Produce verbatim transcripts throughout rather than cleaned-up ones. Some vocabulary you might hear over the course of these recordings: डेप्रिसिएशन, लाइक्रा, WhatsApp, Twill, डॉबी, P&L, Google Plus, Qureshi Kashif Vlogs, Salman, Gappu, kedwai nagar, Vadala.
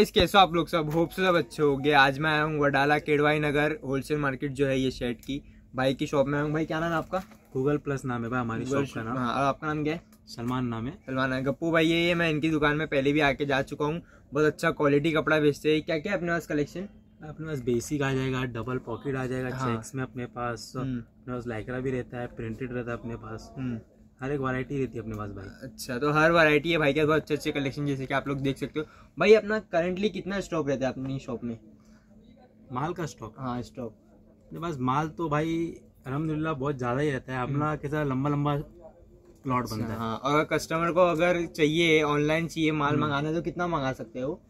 कैसे आप लोग सब होप से सब अच्छे हो गए। आज मैं आया हूँ वडाला केडवाई नगर होलसेल मार्केट जो है ये शर्ट की भाई की शॉप में आया हूँ। भाई क्या नाम है आपका? गूगल प्लस नाम है भाई हमारी शॉप का नाम। हाँ, और आपका नाम क्या है? सलमान नाम है। सलमान है गप्पू भाई। ये मैं इनकी दुकान में पहले भी आके जा चुका हूँ। बहुत अच्छा क्वालिटी कपड़ा बेचते है। क्या क्या अपने पास कलेक्शन? अपने पास बेसिक आ जाएगा, डबल पॉकेट आ जाएगा, चेक्स में अपने पास, अपने पास लाइक्रा भी रहता है, प्रिंटेड रहता है अपने पास, हर एक वैरायटी रहती है अपने पास भाई। अच्छा, तो हर वैरायटी है भाई के बहुत अच्छे अच्छे कलेक्शन जैसे कि आप लोग देख सकते हो। भाई अपना करंटली कितना स्टॉक रहता है अपनी शॉप में माल का? स्टॉक हाँ स्टॉक अपने पास माल तो भाई अल्हम्दुलिल्लाह बहुत ज़्यादा ही रहता है अपना। कैसा लंबा लंबा प्लॉट बनता है। हाँ, और कस्टमर को अगर चाहिए ऑनलाइन चाहिए माल मंगाना तो कितना मंगा सकते हो?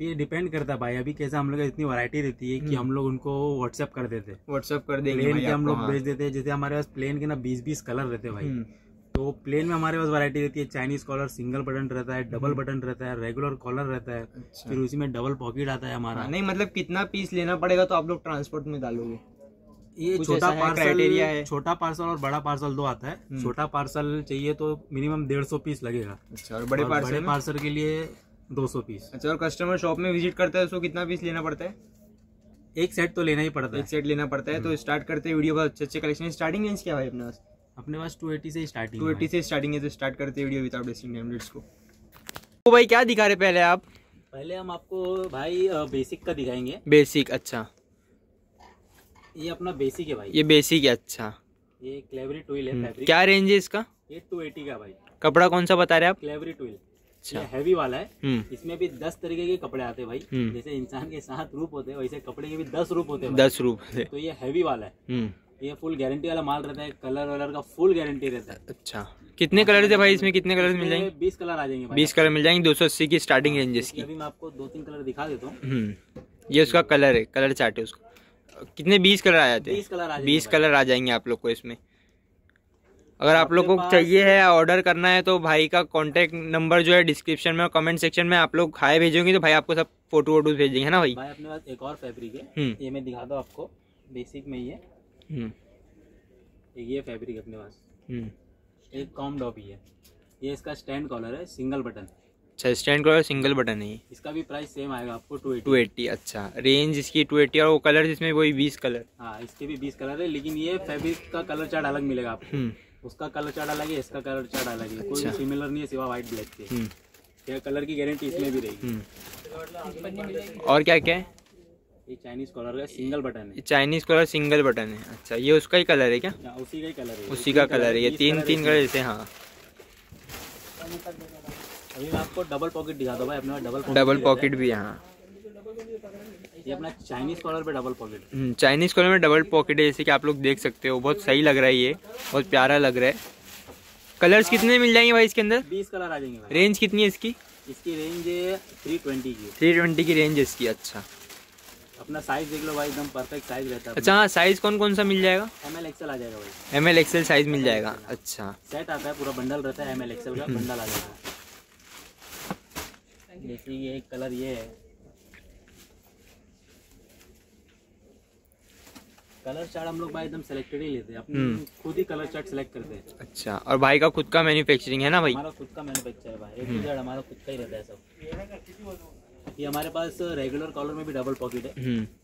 ये डिपेंड करता है भाई। अभी कैसा हम लोग इतनी वैरायटी रहती है कि हम लोग उनको व्हाट्सएप कर देते हैं, व्हाट्सएप कर देते हैं, प्लेन के हम लोग भेज देते हैं। जैसे हमारे पास प्लेन के ना बीस बीस कलर रहते हैं भाई। तो प्लेन में हमारे पास वैरायटी रहती है, चाइनीज कॉलर सिंगल बटन रहता है, डबल बटन रहता है, रेगुलर कॉलर रहता है। अच्छा। फिर उसी में डबल पॉकेट आता है हमारा। नहीं मतलब कितना पीस लेना पड़ेगा तो आप लोग ट्रांसपोर्ट में डालोगे? ये छोटा पार्सल है, छोटा पार्सल और बड़ा पार्सल दो आता है। छोटा पार्सल चाहिए तो मिनिमम डेढ़ सौ पीस लगेगा। अच्छा, और बड़े बड़े पार्सल के लिए दो सौ पीस। अच्छा, और कस्टमर शॉप में विजिट करता है उसको कितना पीस लेना पड़ता है? एक सेट तो लेना ही पड़ता है, एक सेट लेना पड़ता है। तो स्टार्ट करते हैं वीडियो पर। अच्छे अच्छे कलेक्शन स्टार्टिंग रेंज क्या भाई अपने पास? अपने पास टू एटी से स्टार्टिंग टू एटी से स्टार्टिंग है। तो स्टार्ट करते video without wasting time, let's go. तो भाई क्या दिखा रहे पहले आप? पहले हम आपको भाई बेसिक का दिखाएंगे। बेसिक, अच्छा ये अपना बेसिक है भाई। ये बेसिक है, अच्छा ये क्लेवरी ट्विल है फैब्रिक। क्या रेंज है इसका? ये टू एटी का भाई। कपड़ा कौन सा बता रहे आप? क्लेवरी ट्विल। अच्छा, हैवी वाला है। इसमें भी दस तरीके के कपड़े आते हैं भाई। जैसे इंसान के सात रूप होते हैं वैसे कपड़े के भी दस रूप होते हैं। दस रूप है। तो ये हैवी वाला है, ये फुल गारंटी वाला माल रहता है, कलर वालर का फुल गारंटी रहता है। अच्छा, कितने कलर थे भाई इसमें? कितने कलर मिल जाएंगे? बीस कलर आ जाएंगे, बीस कलर मिल जाएंगे। दो सौ अस्सी की स्टार्टिंग रेंजेस की। अभी मैं आपको दो तीन कलर दिखा देता हूँ। ये उसका कलर है, कलर चार्ट है उसका। कितने बीस कलर आ जाते हैं? बीस कलर आ बीस कलर आ जाएंगे आप लोग को इसमें। अगर आप लोग को चाहिए है ऑर्डर करना है तो भाई का कॉन्टेक्ट नंबर जो है डिस्क्रिप्शन में और कमेंट सेक्शन में आप लोग हाई भेजोगे तो भाई आपको सब फोटो वोटो भेज देंगे, है ना भाई। अपने पास एक और फैब्रिक है, ये मैं दिखा दो आपको। बेसिक में ही है ये फैब्रिक अपने पास। एक कॉम डॉपी है, ये इसका स्टैंड कॉलर है, सिंगल बटन। अच्छा, स्टैंड कॉलर सिंगल बटन है। इसका भी प्राइस सेम आएगा आपको टू एटी। अच्छा, रेंज इसकी टू एटी। और वो कलर जिसमें वही बीस कलर। हाँ, इसके भी बीस कलर है, लेकिन ये फैब्रिक का कलर चार्ट अलग मिलेगा आपको। उसका कलर चार्ट अलग है, इसका कलर चार्ट अलग है। कोई सिमिलर नहीं है सिवा व्हाइट ब्लैक के। ये कलर की गारंटी इसमें भी रहेगी। और क्या क्या है? ये चाइनीज कॉलर का सिंगल बटन है। चाइनीज कॉलर सिंगल बटन है। अच्छा, ये उसका ही कलर है क्या? उसी का ही कलर है। उसी का कलर है। ये तीन तीन कलर जैसे। हाँ, अभी मैं आपको डबल पॉकेट दिखा दो भाई। अपने डबल डबल पॉकेट भी है। हाँ, ये अपना चाइनीज कॉलर पे डबल पॉकेट। चाइनीज कॉलर में डबल पॉकेट है जैसे कि आप लोग देख सकते हो। बहुत सही लग रहा है ये, बहुत प्यारा लग रहा है। कलर्स कितने मिल जाएंगे भाई इसके अंदर? बीस कलर आ जाएंगे। रेंज कितनी है इसकी? इसकी रेंज थ्री ट्वेंटी की। थ्री ट्वेंटी की रेंज इसकी। अच्छा, अपना साइज देख लो भाई, एकदम परफेक्ट साइज रहता है। अच्छा, हाँ, साइज कौन कौन सा मिल जाएगा? एम एल एक्सएल आ जाएगा भाई। एम एल एक्सएल साइज मिल जाएगा। अच्छा, सेट आता है, पूरा बंडल रहता है, एम एल एक्सएल का बंडल आ जाएगा। जैसे ये एक कलर ये है, कलर चार्ट हम लोग भाई एकदम सिलेक्टेड ही लेते हैं, अपने खुद ही कलर चार्ट सिलेक्ट करते हैं। अच्छा, और भाई का खुद का मैन्युफैक्चरिंग है ना भाई? हमारा खुद का मैन्युफैक्चर है भाई, एक चार्ट हमारा खुद का ही रहता है सब। ये हमारे पास रेगुलर कॉलर में भी डबल पॉकेट है।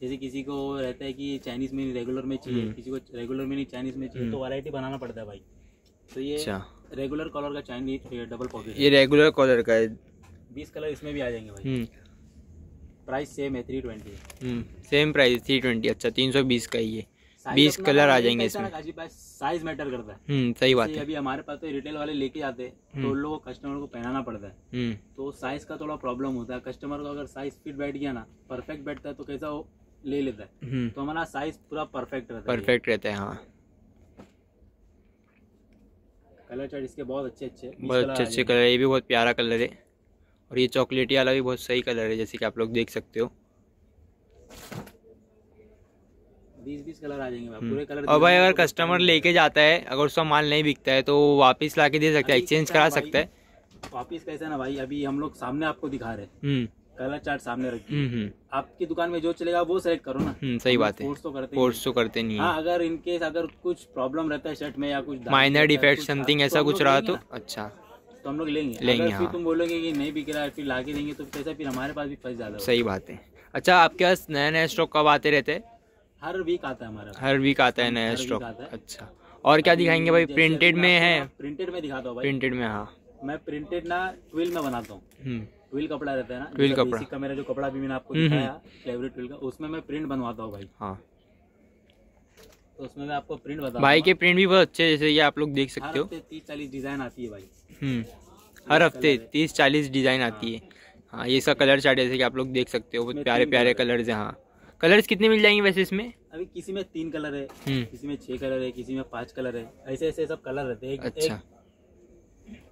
जैसे किसी को रहता है कि चाइनीज में रेगुलर में चाहिए, किसी को रेगुलर में नहीं चाइनीज में चाहिए, तो वैरायटी बनाना पड़ता है भाई। तो ये रेगुलर कॉलर का चाइनीज डबल पॉकेट, ये रेगुलर कॉलर का है। बीस कलर इसमें भी आ जाएंगे भाई। प्राइस सेम है, three twenty same price three twenty अच्छा, तीन सौ बीस का ये। बीस कलर आ जाएंगे इसमें। साइज मैटर करता है। सही बात है। अभी हमारे पास तो रिटेल वाले लेके आते हैं तो लोगों को कस्टमर को पहनाना पड़ता है, तो साइज का थोड़ा प्रॉब्लम होता है। कस्टमर को अगर साइज फिट बैठ गया ना, परफेक्ट बैठता है तो कैसा वो ले लेता है। तो हमारा साइज पूरा परफेक्ट रहता है, परफेक्ट रहता है। हाँ, कलर चार्ट इसके बहुत अच्छे अच्छे बहुत अच्छे अच्छे कलर है। ये भी बहुत प्यारा कलर है, और ये चॉकलेटी वाला भी बहुत सही कलर है जैसे कि आप लोग देख सकते हो। बीस बीस कलर आ जाएंगे पूरे कलर। और भाई अगर कस्टमर लेके जाता है, अगर उसका माल नहीं बिकता है तो वापस लाके दे सकता है, एक्सचेंज करा सकता है वापस। कैसा ना भाई, अभी हम लोग सामने आपको दिखा रहे हैं, कलर चार्ट सामने रखिए। आपकी दुकान में जो चलेगा वो सेलेक्ट करो ना। सही बात है, फोर्स तो करते फोर्स तो करते नहीं। हाँ, अगर इनकेस अगर कुछ प्रॉब्लम रहता है शर्ट में या कुछ माइनर डिफेक्ट समथिंग ऐसा कुछ रहा तो। अच्छा, तो हम लोग लेंगे, लेंगे हाँ। फिर तुम बोलोगे कि नहीं बिक रहा है फिर लाके देंगे तो पैसा फिर हमारे पास भी फंस जाता है। सही बात है। अच्छा आपके पास नया नया स्टॉक कब आते रहते हैं? हर वीक आता है हमारा, हर वीक आता है नया स्टॉक। अच्छा और क्या दिखाएंगे भाई? प्रिंटेड में है, प्रिंटेड में दिखाता हूँ। प्रिंटेड में हाँ, मैं प्रिंटेड ना ट्विल में बनाता हूँ। ट्विल कपड़ा रहता है ना, ट्विल कपड़ा का मेरा जो कपड़ा भी मैंने आपको दिखाया फेवरेट ट्विल का, उसमें मैं प्रिंट बनवाता हूँ भाई। हाँ तो उसमें मैं आपको प्रिंट बता, भाई के प्रिंट भी बहुत अच्छे, जैसे ये आप लोग देख सकते हो तीस चालीस डिजाइन आती है भाई। हर हफ्ते तीस चालीस डिजाइन आती है हाँ। ये इसका कलर चार्ट जैसे कि आप लोग देख सकते हो, बहुत प्यारे प्यारे कलर्स है हाँ। कलर्स कितने मिल जाएंगे वैसे इसमें? अभी किसी में तीन कलर है, किसी में छह कलर है, किसी में पांच कलर है, ऐसे ऐसे सब कलर रहते हैं अच्छा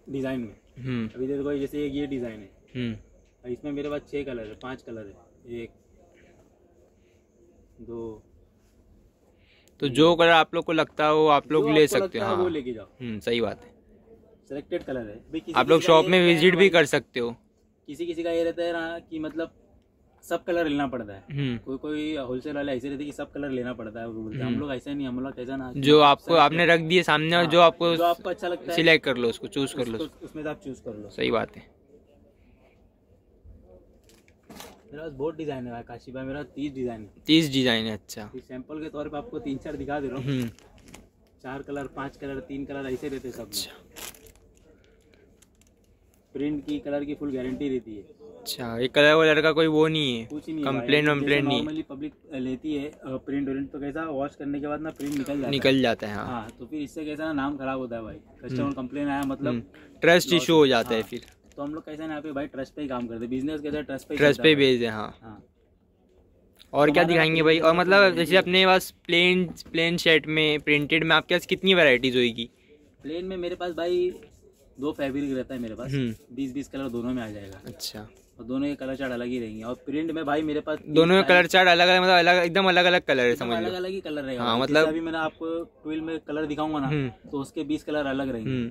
डिजाइन में। अभी देखो जैसे ये डिजाइन है, इसमें मेरे पास छह कलर है, पांच कलर है, एक दो, तो जो कलर आप लोग को लगता है वो आप लोग ले सकते हो हाँ। वो लेके जाओ, सही बात है। सिलेक्टेड कलर है, किसी आप लोग शॉप में विजिट भी कर सकते हो। किसी किसी का ये रहता है ना कि मतलब सब कलर लेना पड़ता है, कोई कोई होलसेल वाले ऐसे रहते हैं कि सब कलर लेना पड़ता है, हम लोग ऐसा नहीं, हम लोग ऐसा ना, जो आपको आपने रख दिए सामने और जो आपको आपको अच्छा लगता है सिलेक्ट कर लो, उसको चूज कर लो, उसमें आप चूज कर लो। सही बात है। मेरा बहुत डिजाइन है काशी भाई, मेरा तीस डिजाइन है, तीस डिजाइन है। अच्छा सैंपल के तौर पे आपको तीन चार दिखा दे रहा हूँ, चार कलर पांच कलर तीन कलर ऐसे रहते सब। अच्छा प्रिंट की कलर की फुल गारंटी रहती है। अच्छा ये कलर वलर का कोई वो नहीं है, कुछ नहीं कंप्लेन वम्प्लेन नहीं। नॉर्मली पब्लिक लेती है प्रिंट व्रिंट तो कैसा वॉश करने के बाद ना प्रिंट निकल जाता है, निकल जाता है हाँ। तो फिर इससे कैसा ना नाम खराब होता है भाई, कस्टमर कंप्लेन आया मतलब ट्रस्ट इशू हो जाता है। फिर तो हम लोग कैसे यहाँ पे भाई ट्रस्ट पे ही काम करते, बिजनेस कैसे ट्रस्ट पे ट्रस्ट पे बेस्ड है हाँ, हाँ। और क्या दिखाएंगे भाई? और मतलब जैसे अपने पास प्लेन प्लेन शर्ट में प्रिंटेड में आपके पास कितनी वैरायटीज होगी? प्लेन में मेरे पास भाई दो फैब्रिक रहता है मेरे पास, बीस बीस कलर दोनों में आ जाएगा। अच्छा और दोनों के कलर चार्ट अलग ही रहेंगे। और प्रिंट में भाई मेरे पास दोनों के कलर चार्ट अलग है, मतलब अलग एकदम अलग अलग कलर है, समझ लो अलग अलग ही कलर रहेगा। मतलब अभी मैंने आपको ट्विल में कलर दिखाऊंगा ना तो उसके बीस कलर अलग रहेंगे,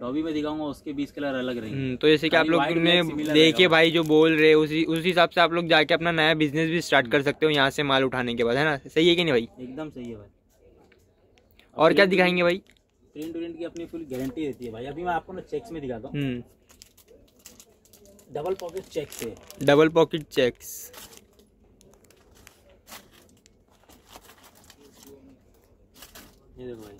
डॉबी में दिखाऊंगा उसके बीस कलर अलग रहेंगे। तो जैसे कि आप लोग देखे भाई जो बोल रहे उसी उसी हिसाब से आप लोग जाके अपना नया बिजनेस भी स्टार्ट कर सकते हो यहाँ से माल उठाने के बाद, है ना? सही है कि नहीं भाई? एकदम सही है भाई। और क्या दिखाएंगे भाई? प्रिंट व्रिंट की अपनी फुल गारंटी रहती है भाई। अभी मैं आपको ना चेक्स में दिखाता हूँ, डबल पॉकेट चेक्स है, डबल पॉकेट चेक्स ये देखो भाई,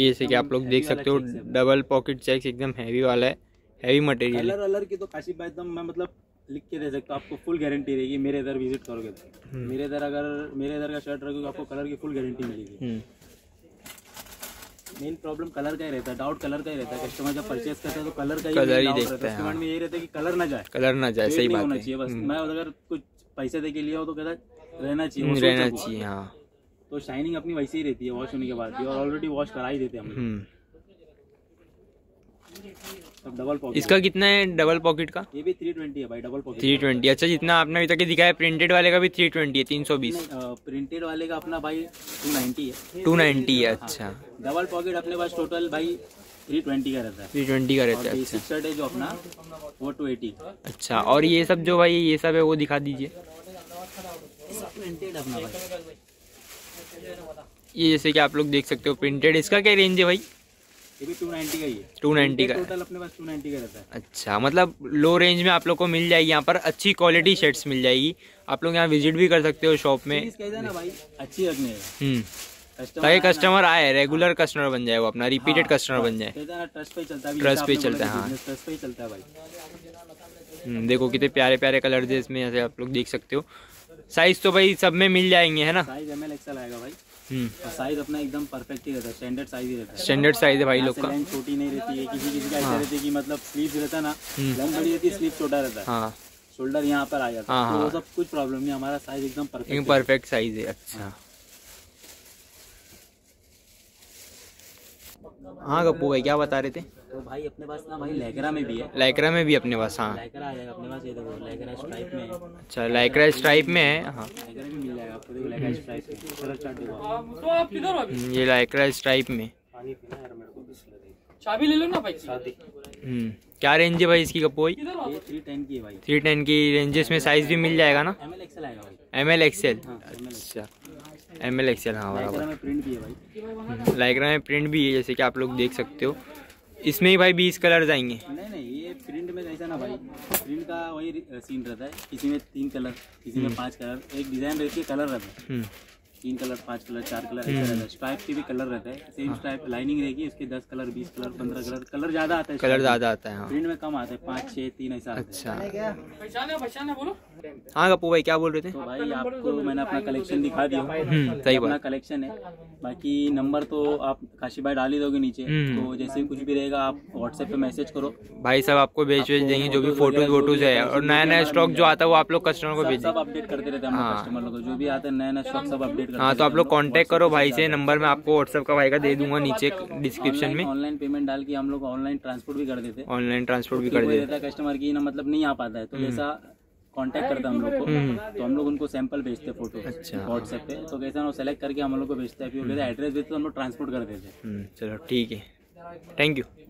ये जैसे कि आप लोग देख सकते हो डबल पॉकेट चेक्स एकदम हैवी वाला है, हैवी मटेरियल। कलर अलर की तो काशी भाई एकदम मैं मतलब लिख के दे सकता हूँ आपको, फुल गारंटी रहेगी। मेरे इधर विजिट करोगे तो मेरे इधर अगर मेरे इधर का शर्ट रखोगे आपको कलर की फुल गारंटी मिलेगी। मेन प्रॉब्लम कलर का ही रहता है, डाउट कलर का ही रहता है। कस्टमर जब परचेस करते हैं तो कलर का ही कलर ही देखता है, में ये रहता है कि कलर ना जाए, कलर ना जाए। सही बात है। बस मैं अगर कुछ पैसे दे के लिया हो तो कहता रहना चाहिए, रहना चाहिए हाँ। तो शाइनिंग अपनी वैसी ही रहती है वॉश होने के बाद भी, और ऑलरेडी वॉश करा ही देते हैं हम। अब डबल पॉकेट इसका कितना है? डबल पॉकेट का ये भी थ्री ट्वेंटी है भाई, डबल पॉकेट थ्री ट्वेंटी। अच्छा जितना आपने अभी तक दिखाया प्रिंटेड वाले का भी थ्री ट्वेंटी है, तीन सौ बीस। प्रिंटेड वाले का अपना भाई टू नाइन्टी है, टू नाइन्टी है। अच्छा डबल पॉकेट अपने पास टोटल भाई थ्री ट्वेंटी का रहता है, थ्री ट्वेंटी का रहता है। अच्छा शर्ट है जो अपना वो टू एटी। अच्छा और ये सब जो भाई ये सब है वो दिखा दीजिए। ये जैसे कि आप लोग देख सकते हो प्रिंटेड, इसका क्या रेंज है भाई? ये भी टू नाइन्टी का ही है, टू नाइन्टी का टोटल अपने पास टू नाइन्टी का रहता है। अच्छा मतलब लो रेंज में आप लोग को मिल जाएगी यहाँ पर, अच्छी क्वालिटी शर्ट्स मिल जाएगी। आप लोग यहाँ विजिट भी कर सकते हो शॉप में। ना भाई अच्छी रखने है ताकि कस्टमर आए, रेगुलर कस्टमर बन जाए, वो अपना रिपीटेड कस्टमर बन जाए। ट्रस्ट पे चलता है, ट्रस्ट पे चलता है हाँ, ट्रस्ट पे चलता है भाई। देखो कितने प्यारे प्यारे कलर्स है इसमें, जैसे आप लोग देख सकते हो। साइज तो भाई सब में मिल जाएंगे, है ना? साइज एम एल एक्सएल आएगा भाई। साइज अपना एकदम परफेक्ट ही रहता है, स्टैंडर्ड साइज ही रहता है, स्टैंडर्ड साइज है भाई लोग का। लेंथ छोटी नहीं रहती है, किसी किसी का ऐसा रहता है कि मतलब स्लीव रहता है ना लंब बड़ी रहती है, स्लीव छोटा रहता है हाँ। शोल्डर यहाँ पर आ जाता है, वो सब कुछ प्रॉब्लम नहीं, हमारा साइज एकदम परफेक्ट परफेक्ट साइज है। अच्छा हाँ गप्पू भाई क्या बता रहे थे? तो भाई अपने पास ना भाई लाइक्रा में भी है, लाइक्रा में भी अपने पास हाँ, लाइक्रा है अपने पास। ये देखो लाइक्रा स्ट्राइप में है। अच्छा लाइक्रा स्ट्राइप में है हाँ, लाइक्रा में मिल जाएगा आपको। देखो लाइक्रा स्ट्राइप में कलर चार्ट देखो, तो आप किधर हो? ये लाइक्रा स्ट्राइप में। पानी पीना यार मेरे को, बस चाबी ले लो ना भाई शादी। हम्म क्या रेंज है भाई इसकी गप्पू भाई? ये थ्री टेन की है भाई, थ्री टेन की रेंज। इसमें साइज भी मिल जाएगा ना? एमएल एक्सएल आएगा भाई, एमएल एक्सएल। अच्छा एमएल एक्सएल हाँ, लाइक्रा में प्रिंट भी है भाई, लाइक्रा में प्रिंट भी है जैसे कि आप लोग देख सकते हो। इसमें ही भाई बीस कलर्स आएंगे। नहीं नहीं ये प्रिंट में ऐसा ना भाई, प्रिंट का वही सीन रहता है, किसी में तीन कलर, किसी में पांच कलर, एक डिजाइन रहती है, कलर रहता है, तीन कलर, पांच कलर, चार कलर ऐसा रहता है। स्ट्राइप के भी कलर रहता है, सेम स्ट्राइप लाइनिंग रहेगी, उसके दस कलर, बीस कलर, पंद्रह कलर, कलर ज्यादा आता है, कलर ज्यादा आता है, प्रिंट में कम आता है, पाँच छः तीन ऐसा। अच्छा हाँ गप्पू भाई क्या बोल रहे थे? तो भाई आपको मैंने अपना कलेक्शन दिखा दिया, सही बात, कलेक्शन है। बाकी नंबर तो आप काशी भाई डाल ही दोगे नीचे, तो जैसे कुछ भी रहेगा आप व्हाट्सएप पे मैसेज करो, भाई साहब आपको भेज भेज देंगे जो भी फोटोज वोटोज है, और नया नया स्टॉक जो आता है वो आप लोग कस्टमर को भेज, सब अपडेट करते रहते हैं कस्टमर लोग, जो भी आता है नया नया स्टॉक सब अपडेट। हाँ तो आप लोग कांटेक्ट करो भाई से, नंबर मैं आपको व्हाट्सएप का भाई का दे दूंगा नीचे डिस्क्रिप्शन में। ऑनलाइन पेमेंट डाल के हम लोग ऑनलाइन ट्रांसपोर्ट भी कर देते हैं, ऑनलाइन ट्रांसपोर्ट भी कर देते हैं, कस्टमर की ना मतलब नहीं आ पाता है तो जैसा कांटेक्ट करता हम लोग को, तो हम लोग उनको सैंपल भेजते फोटो व्हाट्सएप पे, तो कैसा वो सेलेक्ट करके हम लोग को भेजते हैं, फिर एड्रेस देते तो हम लोग ट्रांसपोर्ट कर देते हैं। चलो ठीक है, थैंक यू।